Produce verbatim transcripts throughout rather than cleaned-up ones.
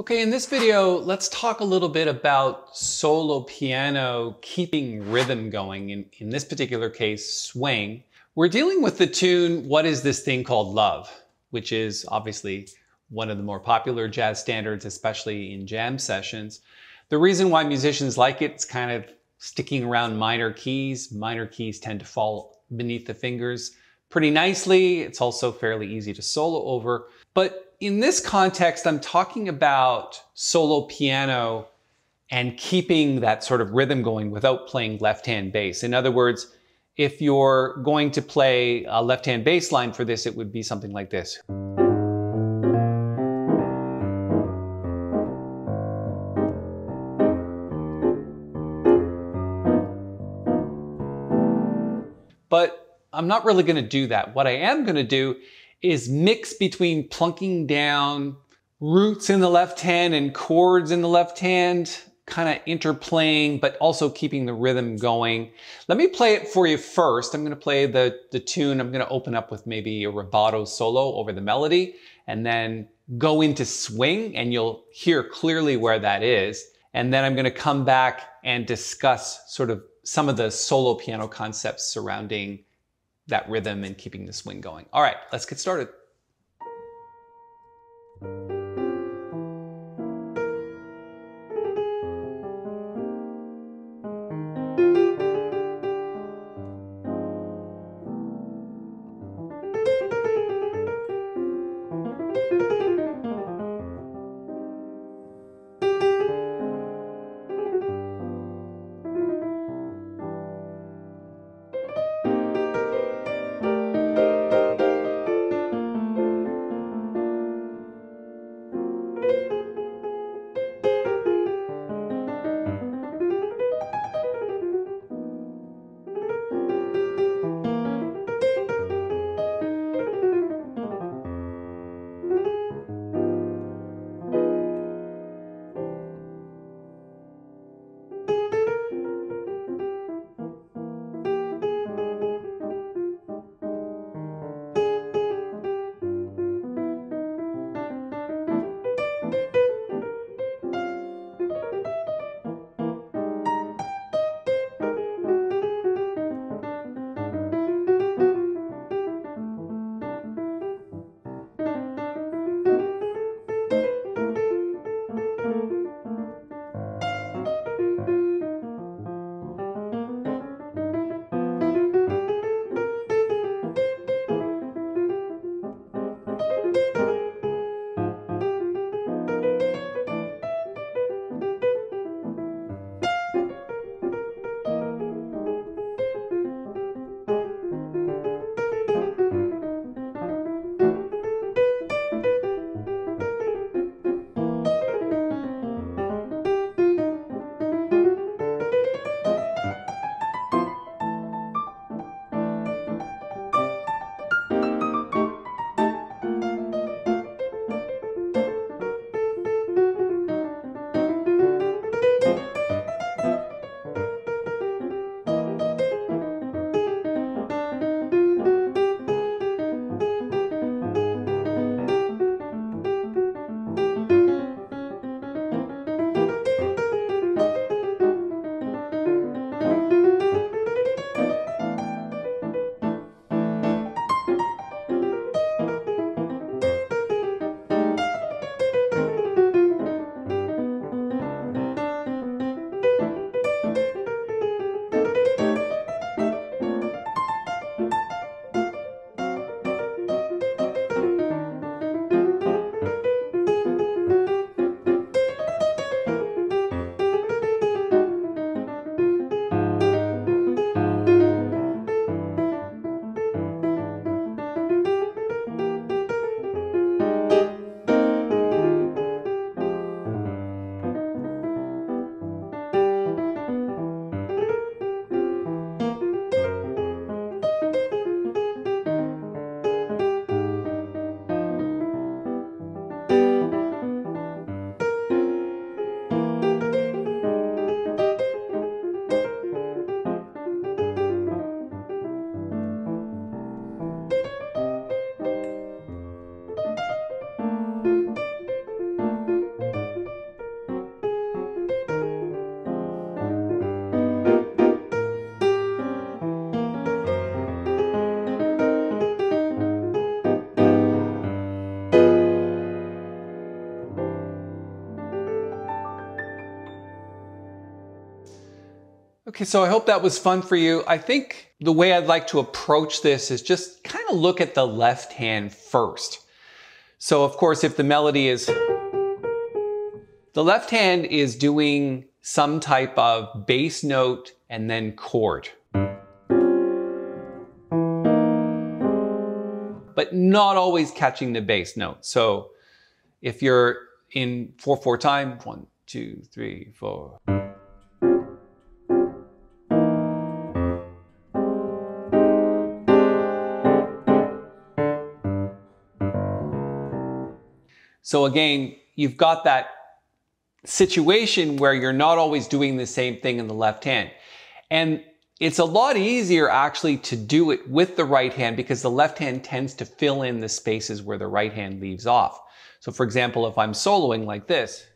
Okay, in this video, let's talk a little bit about solo piano, keeping rhythm going, in, in this particular case, swing. We're dealing with the tune, What Is This Thing Called Love, which is obviously one of the more popular jazz standards, especially in jam sessions. The reason why musicians like it is kind of sticking around minor keys. Minor keys tend to fall beneath the fingers pretty nicely. It's also fairly easy to solo over, but in this context, I'm talking about solo piano and keeping that sort of rhythm going without playing left-hand bass. In other words, if you're going to play a left-hand bass line for this, it would be something like this. But I'm not really gonna do that. What I am gonna do is mix between plunking down roots in the left hand and chords in the left hand, kind of interplaying, but also keeping the rhythm going. Let me play it for you first. I'm gonna play the, the tune. I'm gonna open up with maybe a rubato solo over the melody and then go into swing, and you'll hear clearly where that is. And then I'm gonna come back and discuss sort of some of the solo piano concepts surrounding that rhythm and keeping the swing going. All right, let's get started. Okay, so I hope that was fun for you. I think the way I'd like to approach this is just kind of look at the left hand first. So of course, if the melody is, the left hand is doing some type of bass note and then chord. But not always catching the bass note. So if you're in four four time, one, two, three, four. So again, you've got that situation where you're not always doing the same thing in the left hand. And it's a lot easier actually to do it with the right hand because the left hand tends to fill in the spaces where the right hand leaves off. So for example, if I'm soloing like this,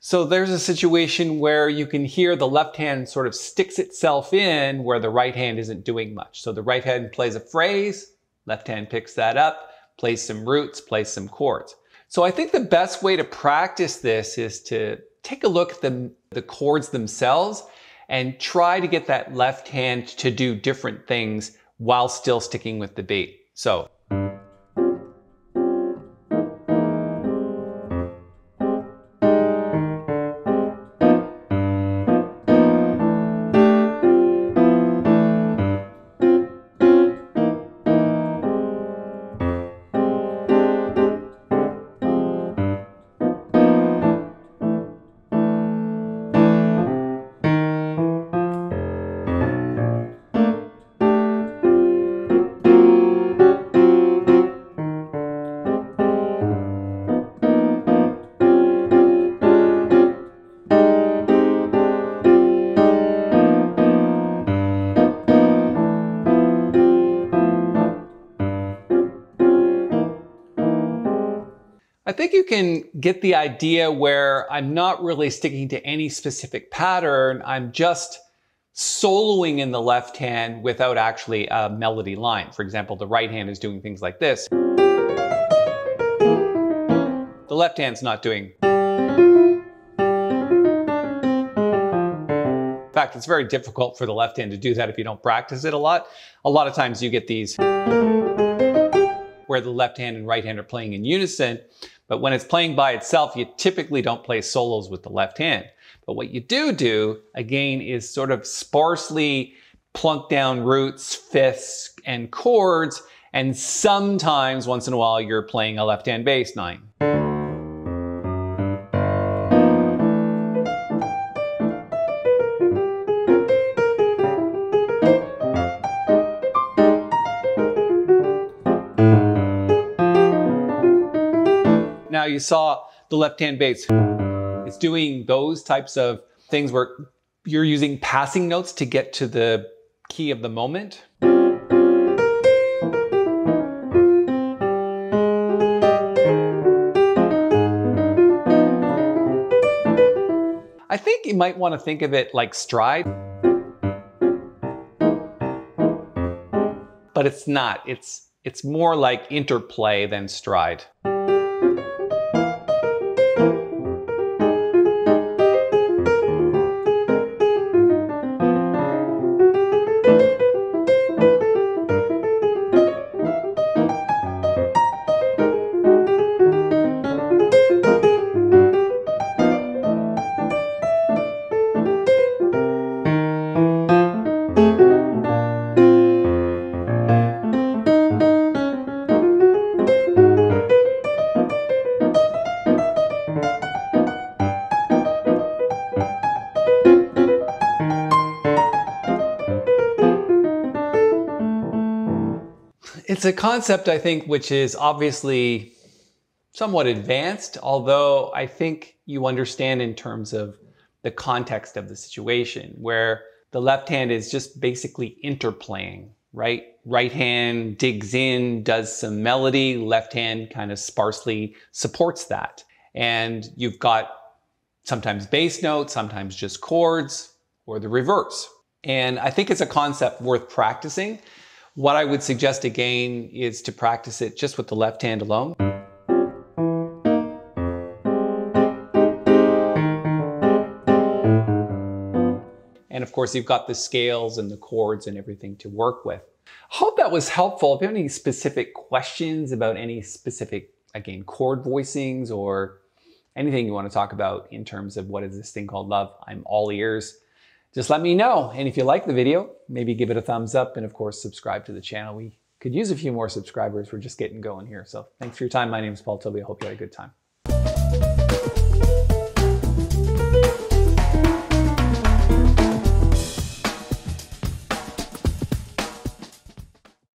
so there's a situation where you can hear the left hand sort of sticks itself in where the right hand isn't doing much. So the right hand plays a phrase, left hand picks that up, plays some roots, plays some chords. So I think the best way to practice this is to take a look at the, the chords themselves and try to get that left hand to do different things while still sticking with the beat. So. I think you can get the idea where I'm not really sticking to any specific pattern. I'm just soloing in the left hand without actually a melody line. For example, the right hand is doing things like this. The left hand's not doing. In fact, it's very difficult for the left hand to do that if you don't practice it a lot. A lot of times you get these where the left hand and right hand are playing in unison. But when it's playing by itself, you typically don't play solos with the left hand. But what you do do, again, is sort of sparsely plunk down roots, fifths, and chords. And sometimes, once in a while, you're playing a left-hand bass line. Now you saw the left-hand bass. It's doing those types of things where you're using passing notes to get to the key of the moment. I think you might want to think of it like stride. But it's not. It's, it's more like interplay than stride. It's a concept, I think, which is obviously somewhat advanced, although I think you understand in terms of the context of the situation where the left hand is just basically interplaying right? Right hand digs in, does some melody, left hand kind of sparsely supports that. And you've got sometimes bass notes, sometimes just chords, or the reverse. And I think it's a concept worth practicing. What I would suggest again is to practice it just with the left hand alone. And of course, you've got the scales and the chords and everything to work with. Hope that was helpful. If you have any specific questions about any specific, again, chord voicings or anything you want to talk about in terms of what is this thing called love, I'm all ears. Just let me know. And if you like the video, maybe give it a thumbs up and of course, subscribe to the channel. We could use a few more subscribers. We're just getting going here. So thanks for your time. My name is Paul Tobey. I hope you had a good time.